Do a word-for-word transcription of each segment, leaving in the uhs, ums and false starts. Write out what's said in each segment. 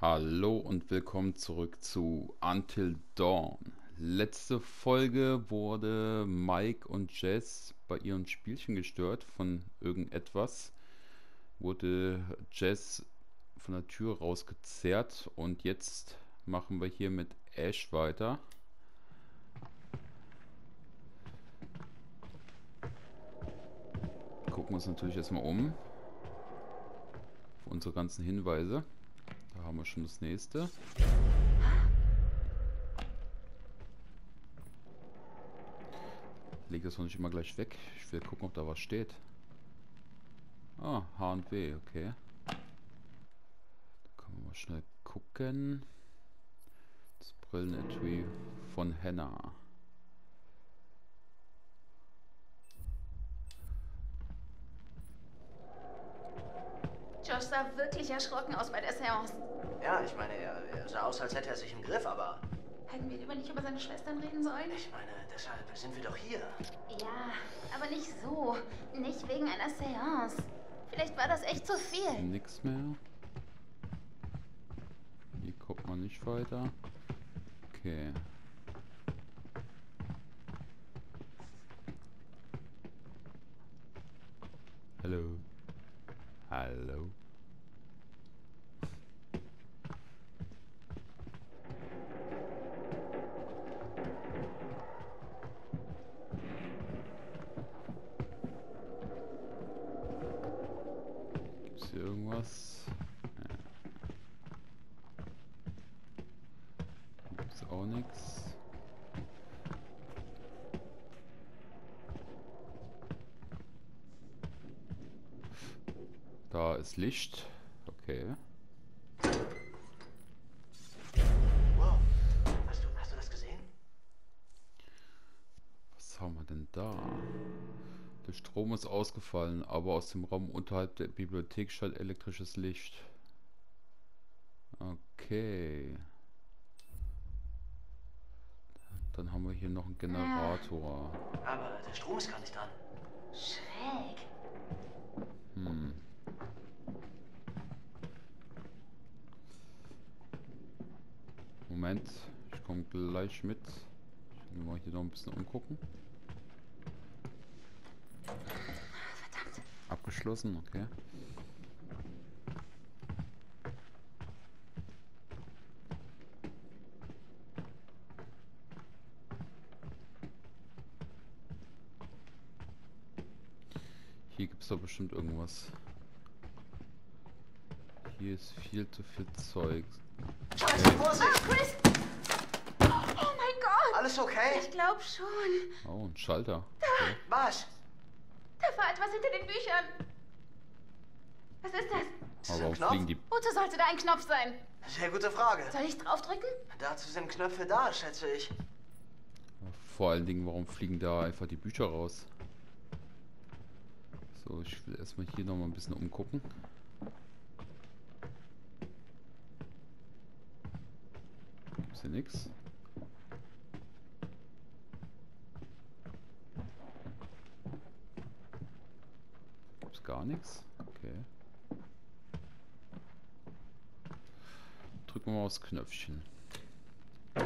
Hallo und willkommen zurück zu Until Dawn. Letzte Folge wurde Mike und Jess bei ihrem Spielchen gestört von irgendetwas. Wurde Jess von der Tür rausgezerrt und jetzt machen wir hier mit Ash weiter. Gucken wir uns natürlich erstmal um. Für unsere ganzen Hinweise. Da haben wir schon das nächste. Leg das noch nicht immer gleich weg. Ich will gucken, ob da was steht. Ah, H und W, okay. Da können wir mal schnell gucken. Das Brillenetui von Hannah. Josh sah wirklich erschrocken aus bei der Seance. Ja, ich meine, er, er sah aus, als hätte er sich im Griff, aber... Hätten wir lieber nicht über seine Schwestern reden sollen? Ich meine, deshalb sind wir doch hier. Ja, aber nicht so. Nicht wegen einer Seance. Vielleicht war das echt zu viel. Nix mehr. Hier kommt man nicht weiter. Okay. Hallo. Hallo. Gibt's hier irgendwas? Ja. Gibt's auch nichts. Da ist Licht. Okay. Wow. Hast du, hast du das gesehen? Was haben wir denn da? Der Strom ist ausgefallen, aber aus dem Raum unterhalb der Bibliothek scheint elektrisches Licht. Okay. Dann haben wir hier noch einen Generator. Aber der Strom ist gar nicht dran. Schräg. Hm. Moment, ich komme gleich mit. Ich will mal hier noch ein bisschen umgucken. Verdammt. Abgeschlossen, okay. Hier gibt es doch bestimmt irgendwas. Hier ist viel zu viel Zeug. Vorsicht! Ah, Chris! Oh mein Gott! Alles okay? Ich glaube schon. Oh, ein Schalter. Da. Okay. Was? Da war etwas hinter den Büchern. Was ist das? Aber warum fliegen die... Wozu sollte da ein Knopf sein? Sehr gute Frage. Soll ich draufdrücken? Dazu sind Knöpfe da, schätze ich. Vor allen Dingen, warum fliegen da einfach die Bücher raus? So, ich will erstmal hier nochmal ein bisschen umgucken. Hier nix. Gibt's gar nichts. Okay. Drücken wir mal aufs Knöpfchen. Wow,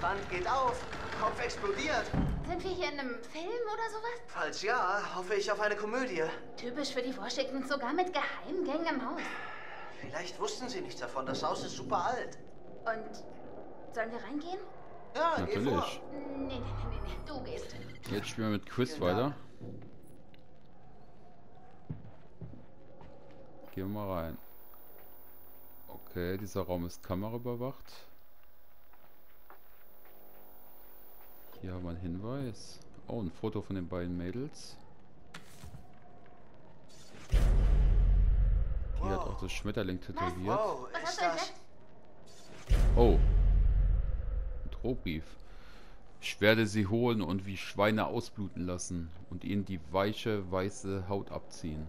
Wand geht auf, Kopf explodiert. Sind wir hier in einem Film oder sowas? Falls ja, hoffe ich auf eine Komödie. Typisch für die Washingtons, sogar mit Geheimgängen im Haus. Vielleicht wussten sie nichts davon. Das Haus ist super alt. Und sollen wir reingehen? Ja, natürlich. Geh vor. Nee, nee, nee, nee, du gehst. Jetzt spielen wir mit Chris genau. weiter. Gehen wir mal rein. Okay, dieser Raum ist kameraüberwacht. Hier haben wir einen Hinweis. Oh, ein Foto von den beiden Mädels. Die hat auch das Schmetterling tätowiert. Wow, ist das? Oh. Ein Drohbrief. Ich werde sie holen und wie Schweine ausbluten lassen und ihnen die weiche, weiße Haut abziehen.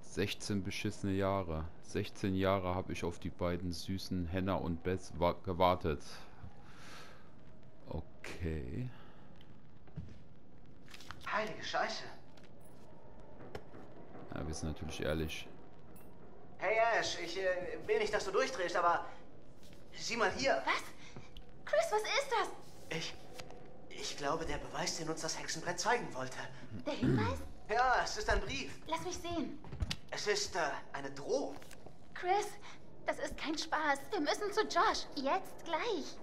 sechzehn beschissene Jahre. sechzehn Jahre habe ich auf die beiden süßen Hannah und Beth gewartet. Okay. Heilige Scheiße. Ja, wir sind natürlich ehrlich. Hey, Ash, ich äh, will nicht, dass du durchdrehst, aber sieh mal hier. Was? Chris, was ist das? Ich... Ich glaube, der Beweis, den uns das Hexenbrett zeigen wollte. Der Hinweis? Ja, es ist ein Brief. Lass mich sehen. Es ist äh, eine Drohung. Chris, das ist kein Spaß. Wir müssen zu Josh. Jetzt gleich.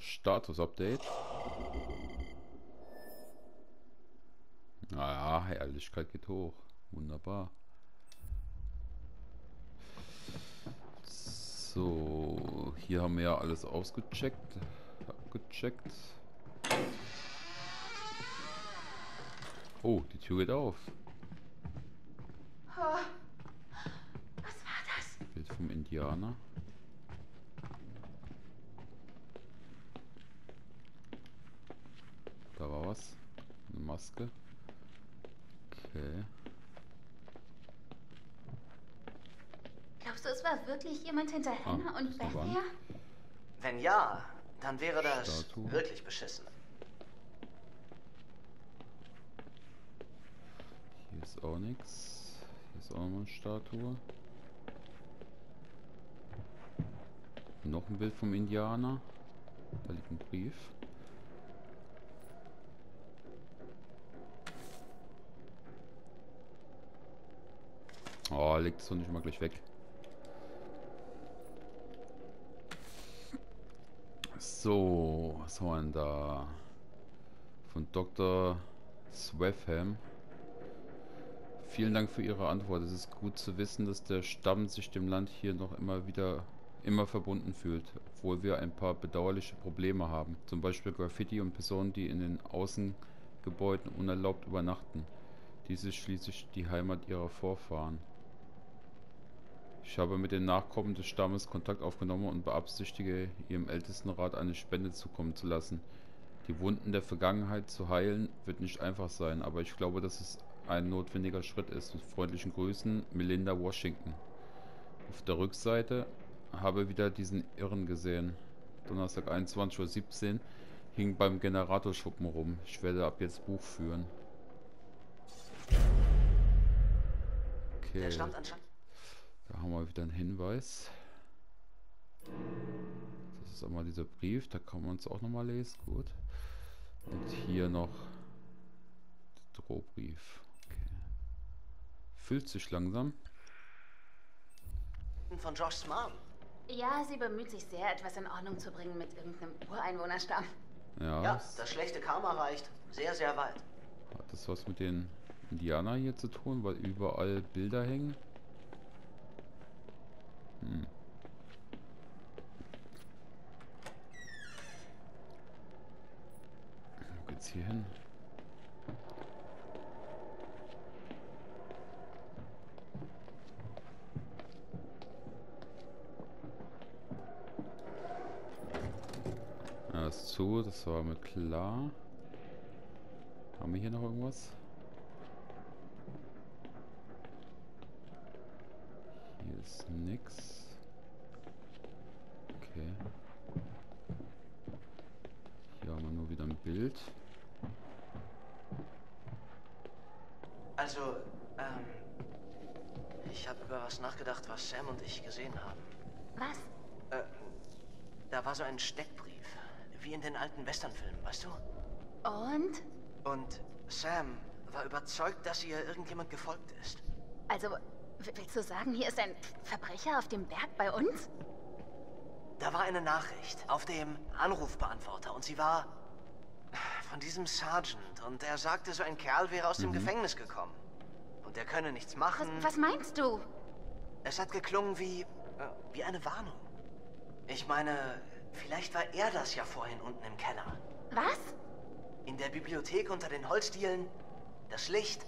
Status-Update. Naja, Herrlichkeit geht hoch. Wunderbar. So, hier haben wir ja alles ausgecheckt. Abgecheckt. Oh, die Tür geht auf. Oh, was war das? Bild vom Indianer. Da war was. Eine Maske. Okay. Glaubst du, es war wirklich jemand hinter Hannah ah, und Beth her? Wenn ja, dann wäre das Statue. Wirklich beschissen. Hier ist auch nichts. Hier ist auch nochmal eine Statue. Noch ein Bild vom Indianer. Da liegt ein Brief. Oh, legt es doch nicht mal gleich weg. So, was haben wir denn da? Von Doktor Swetham. Vielen Dank für Ihre Antwort. Es ist gut zu wissen, dass der Stamm sich dem Land hier noch immer wieder immer verbunden fühlt, obwohl wir ein paar bedauerliche Probleme haben. Zum Beispiel Graffiti und Personen, die in den Außengebäuden unerlaubt übernachten. Dies ist schließlich die Heimat ihrer Vorfahren. Ich habe mit den Nachkommen des Stammes Kontakt aufgenommen und beabsichtige, ihrem Ältestenrat eine Spende zukommen zu lassen. Die Wunden der Vergangenheit zu heilen, wird nicht einfach sein, aber ich glaube, dass es ein notwendiger Schritt ist. Mit freundlichen Grüßen, Melinda Washington. Auf der Rückseite habe wieder diesen Irren gesehen. Donnerstag einundzwanzig Uhr siebzehn hing beim Generatorschuppen rum. Ich werde ab jetzt Buch führen. Okay. Da haben wir wieder einen Hinweis. Das ist einmal dieser Brief, da kann man es auch nochmal lesen. Gut. Und hier noch der Drohbrief. Okay. Füllt sich langsam. Von Joshs Mom. Ja, sie bemüht sich sehr, etwas in Ordnung zu bringen mit irgendeinem Ureinwohnerstamm. Ja, ja, das schlechte Karma reicht sehr, sehr weit. Hat das was mit den Indianern hier zu tun, weil überall Bilder hängen? Hm. Wo geht's hier hin? Ja, ist zu, das war mir klar. Haben wir hier noch irgendwas? Hier ist nix. Okay. Hier haben wir nur wieder ein Bild. Also, ähm, ich habe über was nachgedacht, was Sam und ich gesehen haben. Was? Äh, da war so ein Steckbrief, wie in den alten Westernfilmen, weißt du? Und? Und Sam war überzeugt, dass ihr irgendjemand gefolgt ist. Also, willst du sagen, hier ist ein Verbrecher auf dem Berg bei uns? Da war eine Nachricht auf dem Anrufbeantworter und sie war von diesem Sergeant und er sagte, so ein Kerl wäre aus mhm. dem Gefängnis gekommen und er könne nichts machen. Was, was meinst du? Es hat geklungen wie, wie eine Warnung. Ich meine, vielleicht war er das ja vorhin unten im Keller. Was? In der Bibliothek unter den Holzdielen, das Licht.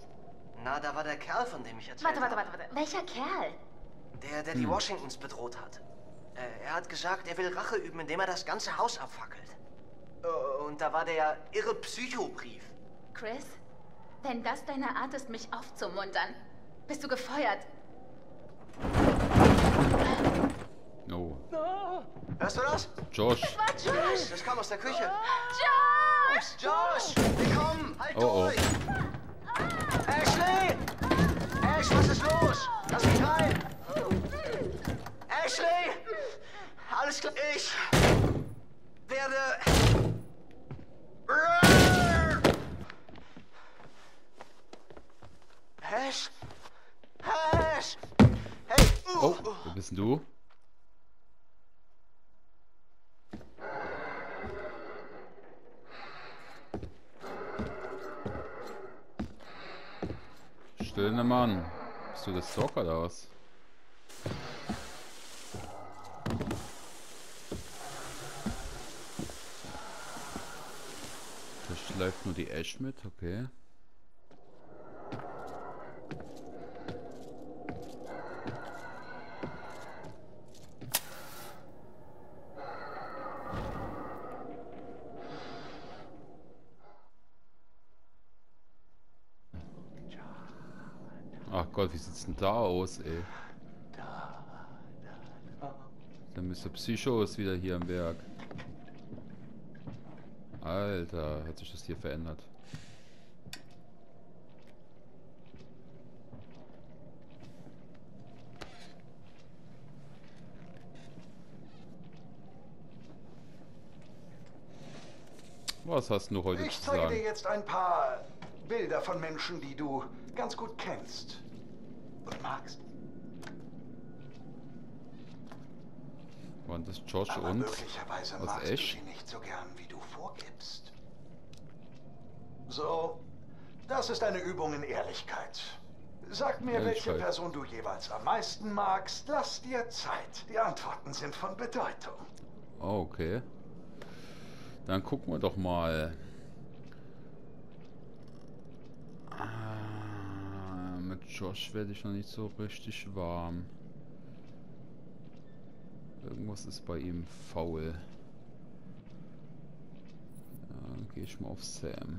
Na, da war der Kerl, von dem ich erzählt habe. Warte, warte, warte, warte. Welcher Kerl? Der, der hm. die Washingtons bedroht hat. Äh, er hat gesagt, er will Rache üben, indem er das ganze Haus abfackelt. Uh, und da war der irre Psychobrief. Chris, wenn das deine Art ist, mich aufzumuntern, bist du gefeuert. No. no. Hörst du das? Josh. Das war Josh. Das kam aus der Küche. Josh! Josh, wir kommen! Halt oh, durch! Oh. Ashley! bist du? Stille Mann. Bist du der Stalker oder was? Da schleift nur die Ash mit, okay. Gott, wie sieht's denn da aus, ey? Der Mister Psycho ist wieder hier am Werk. Alter, hat sich das hier verändert. Was hast du heute zu sagen? Ich zeige dir jetzt ein paar Bilder von Menschen, die du ganz gut kennst. Magst. Waren das Josh aber und möglicherweise was magst Ash? Du sie nicht so gern, wie du vorgibst. So, das ist eine Übung in Ehrlichkeit. Sag mir, Ehrlichkeit. welche Person du jeweils am meisten magst. Lass dir Zeit. Die Antworten sind von Bedeutung. Oh, okay. Dann gucken wir doch mal. Josh werde ich noch nicht so richtig warm. Irgendwas ist bei ihm faul. Dann gehe ich mal auf Sam.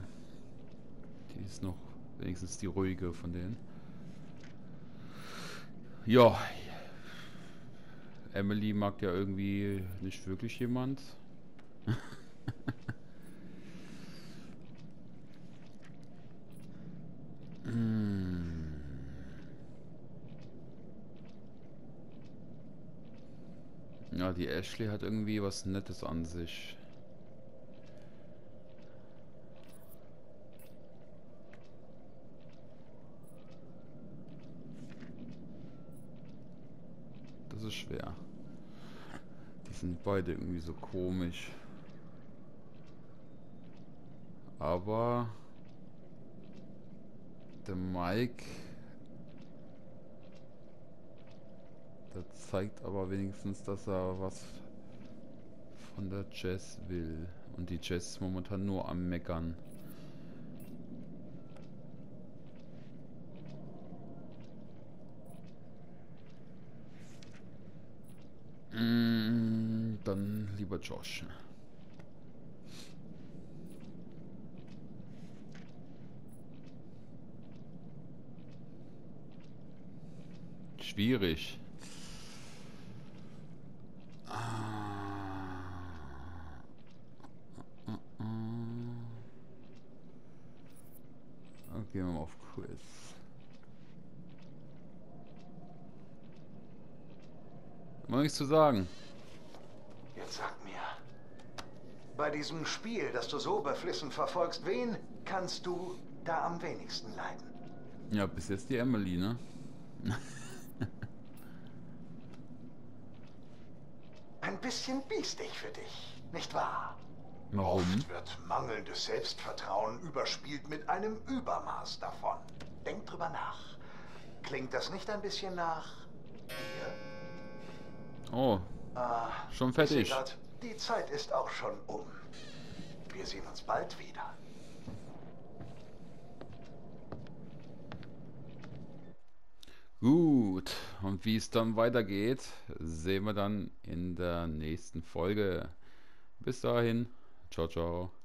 Die ist noch wenigstens die ruhige von denen. Ja. Emily mag ja irgendwie nicht wirklich jemand. Ja, die Ashley hat irgendwie was Nettes an sich. Das ist schwer. Die sind beide irgendwie so komisch. Aber der Mike... Das zeigt aber wenigstens, dass er was von der Jess will. Und die Jess ist momentan nur am Meckern. Mm, dann lieber Josh. Schwierig. Gehen wir mal auf Chris. Mal nichts zu sagen. Jetzt sag mir, bei diesem Spiel, das du so überflissen verfolgst, wen kannst du da am wenigsten leiden? Ja, bis jetzt die Emily, ne? Ein bisschen biestig für dich, nicht wahr? Warum? Oft wird mangelndes Selbstvertrauen überspielt mit einem Übermaß davon. Denk drüber nach. Klingt das nicht ein bisschen nach dir? Oh, ah, schon fertig. Die Zeit ist auch schon um. Wir sehen uns bald wieder. Gut, und wie es dann weitergeht, sehen wir dann in der nächsten Folge. Bis dahin. Ciao, ciao.